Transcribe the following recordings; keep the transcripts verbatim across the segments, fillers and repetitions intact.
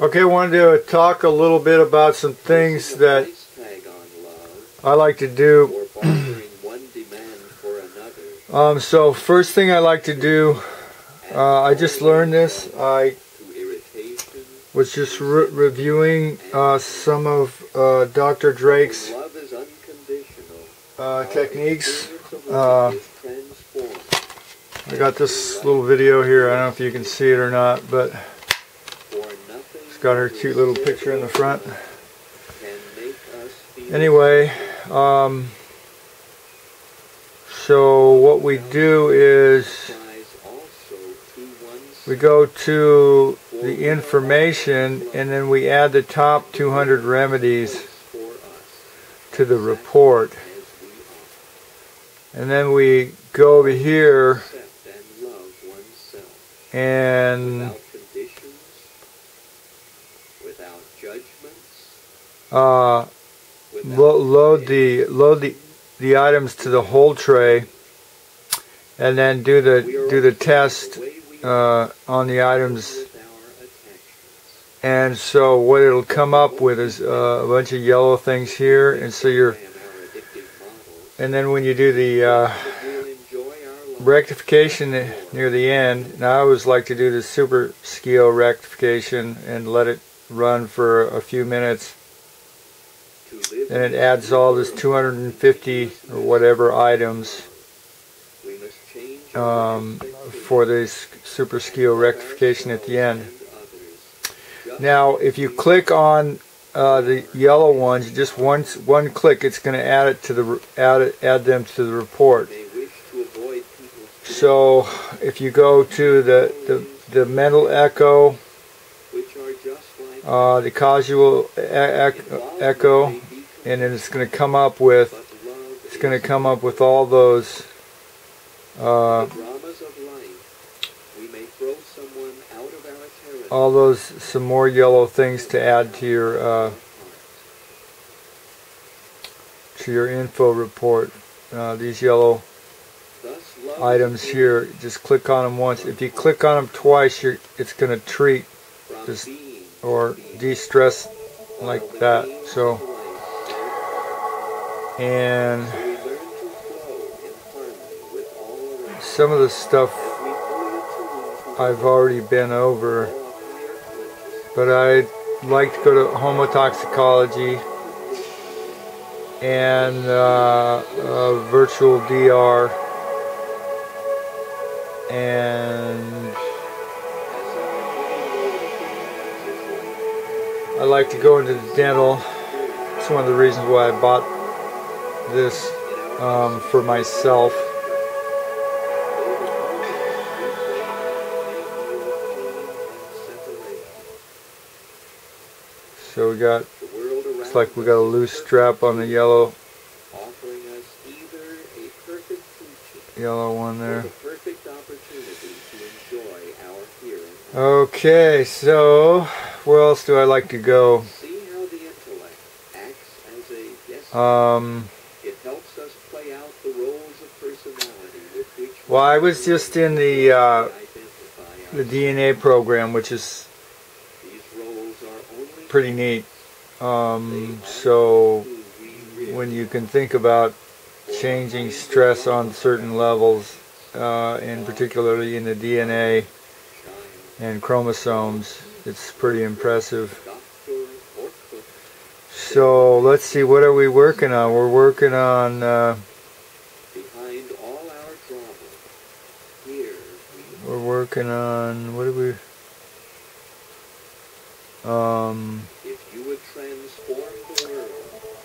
Okay, I wanted to talk a little bit about some things that I like to do. um, so first thing I like to do, uh, I just learned this. I was just re reviewing uh, some of uh, Doctor Drake's uh, techniques. Uh, I got this little video here. I don't know if you can see it or not, but got her cute little picture in the front. Anyway, um, so what we do is we go to the information and then we add the top two hundred remedies to the report. And then we go over here and Uh, lo load the load the the items to the whole tray, and then do the do the test uh, on the items. And so what it'll come up with is uh, a bunch of yellow things here, and so you're. And then when you do the uh, rectification near the end, and I always like to do the Super Skill Rectification and let it run for a few minutes. And it adds all this two hundred fifty or whatever items um, for this Super Skill Rectification at the end. Now, if you click on uh, the yellow ones, just once one click, it's going to add it to the add it, add them to the report. So, if you go to the the, the mental echo. Uh, the causal e echo, and then it's going to come up with it's going to come up with all those uh, all those some more yellow things to add to your uh, to your info report. Uh, these yellow items here, just click on them once. If you click on them twice, you're, it's going to treat this. Or de-stress like that. So, and some of the stuff I've already been over, but I'd like to go to homeotoxicology and uh, uh, virtual D R and. I like to go into the dental. It's one of the reasons why I bought this um, for myself. So we got, it's like we got a loose strap on the yellow, yellow one there. Okay, so where else do I like to go? Um, well, I was just in the uh, the D N A program, which is pretty neat. Um, so when you can think about changing stress on certain levels, uh, and particularly in the D N A and chromosomes, it's pretty impressive. So let's see, what are we working on? We're working on uh, we're working on what are we um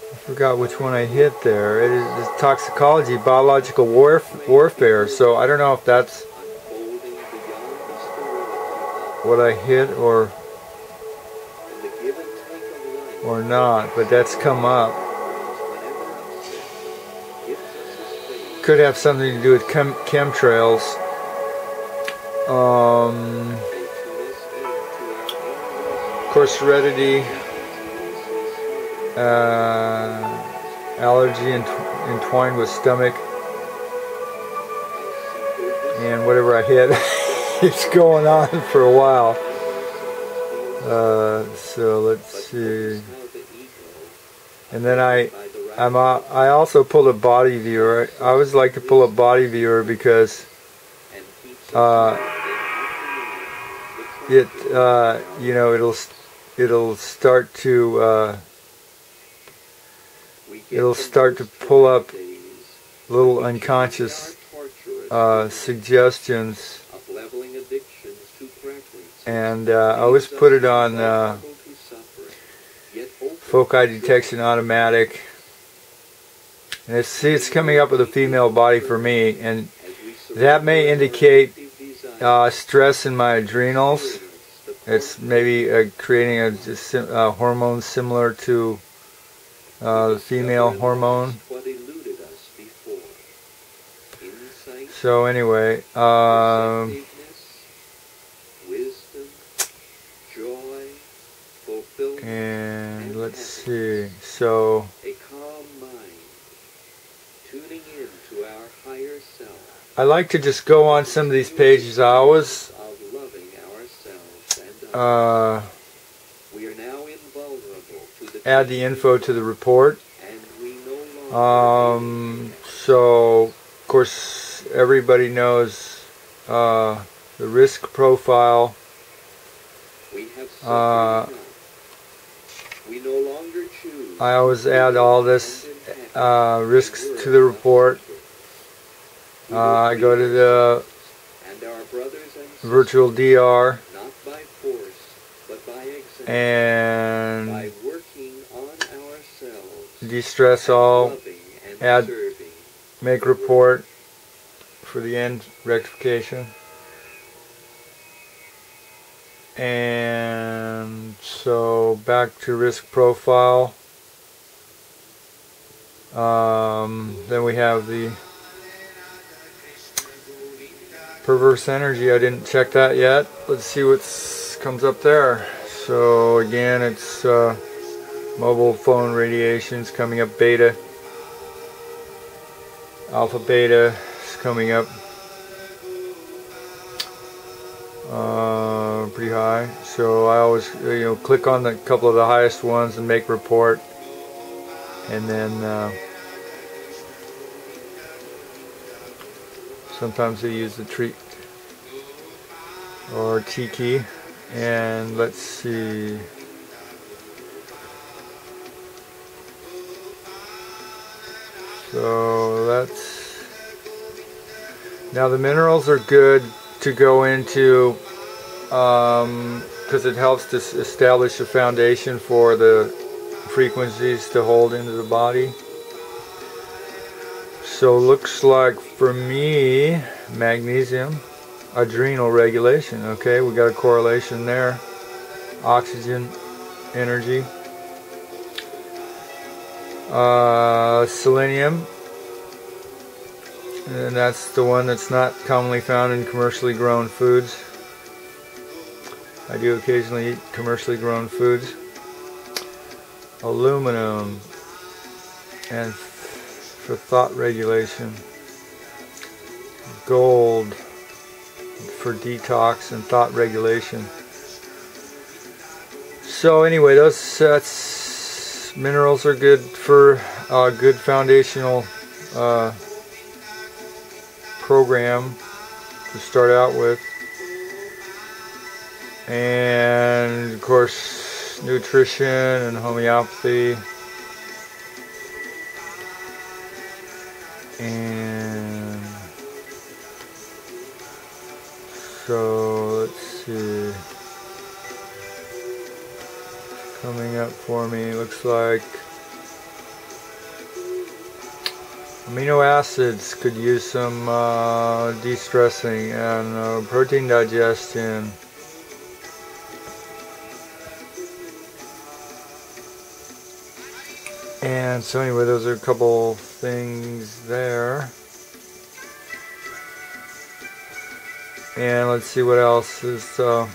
I forgot which one I hit there. It is toxicology, biological warf warfare. So I don't know if that's what I hit or or not, but that's come up. Could have something to do with chem chemtrails. Um, of course, heredity, uh, allergy entw entwined with stomach, and whatever I hit. It's going on for a while. Uh, so let's see. And then I, I'm, uh, I also pulled a body viewer. I always like to pull a body viewer because uh, it, uh, you know, it'll, it'll start to, uh, it'll start to pull up little unconscious uh, suggestions. And uh, I always put it on uh, foci detection automatic. And it's, see, it's coming up with a female body for me, and that may indicate uh, stress in my adrenals. It's maybe uh, creating a, a hormone similar to uh, the female hormone. So anyway, um, and let's see. So a calm mind tuning in to our higher self. I like to just go on some of these pages. I always uh, add the info to the report. Um, so of course everybody knows uh, the risk profile. Uh, I always add all this uh, risks to the report. Uh, I go to the virtual D R and de-stress all, add, make report for the end rectification. And so back to risk profile. Um, then we have the perverse energy. I didn't check that yet. Let's see what comes up there. So again, it's uh, mobile phone radiations coming up, beta, alpha, beta is coming up. Uh, pretty high, so I always, you know, click on the couple of the highest ones and make report, and then uh, sometimes they use the treat or T key. And let's see, so that's, now the minerals are good to go into because um, it helps to establish a foundation for the frequencies to hold into the body. So looks like for me, magnesium, adrenal regulation. Okay, we got a correlation there. Oxygen, energy, uh, selenium. And that's the one that's not commonly found in commercially grown foods. I do occasionally eat commercially grown foods. Aluminum, and for thought regulation. Gold, for detox and thought regulation. So anyway, those that's, minerals are good for uh, good foundational uh, program to start out with. And of course nutrition and homeopathy, and so let's see, coming up for me looks like amino acids could use some uh, de-stressing, and uh, protein digestion. And so anyway, those are a couple things there. And let's see what else is uh,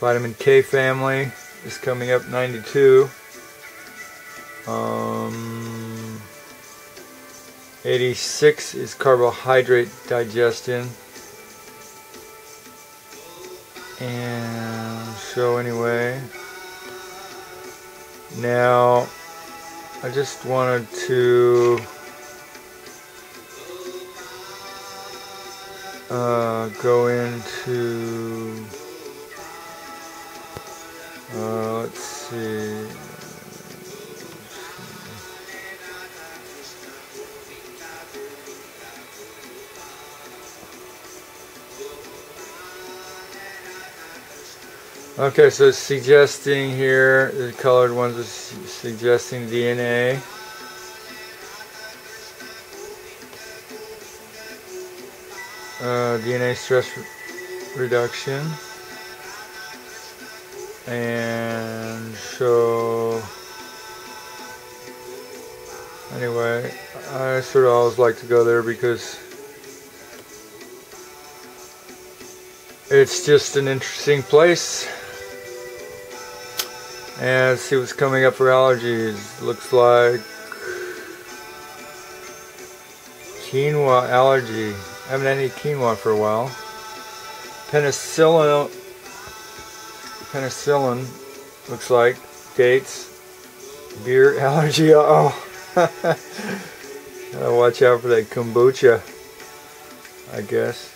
vitamin K family is coming up, ninety-two. Um, eighty-six is carbohydrate digestion, And so anyway, now I just wanted to uh, go into, uh, let's see, okay, so it's suggesting here, the colored ones are su suggesting D N A. Uh, D N A stress re reduction. And so, anyway, I sort of always like to go there because it's just an interesting place. And see what's coming up for allergies. Looks like quinoa allergy. I haven't had any quinoa for a while. Penicillin, penicillin looks like. Dates. Beer allergy. Uh oh. Gotta watch out for that kombucha, I guess.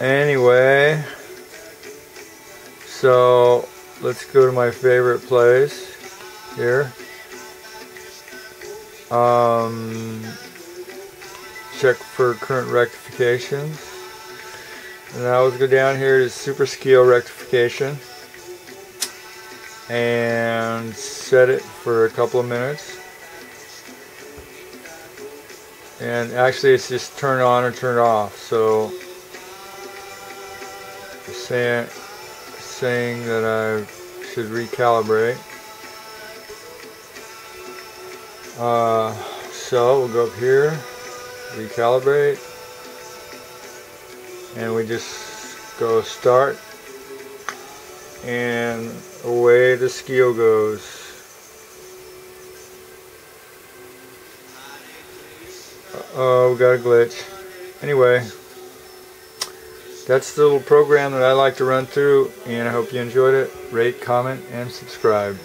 Anyway. So let's go to my favorite place here. Um, check for current rectifications. And I always go down here to Super Skill Rectification and set it for a couple of minutes. And actually, it's just turn on or turn off. So say it. Saying that I should recalibrate. Uh, so we'll go up here, recalibrate, and we just go start, and away the S C I O goes. Uh-oh, we got a glitch. Anyway. That's the little program that I like to run through, and I hope you enjoyed it. Rate, comment, and subscribe.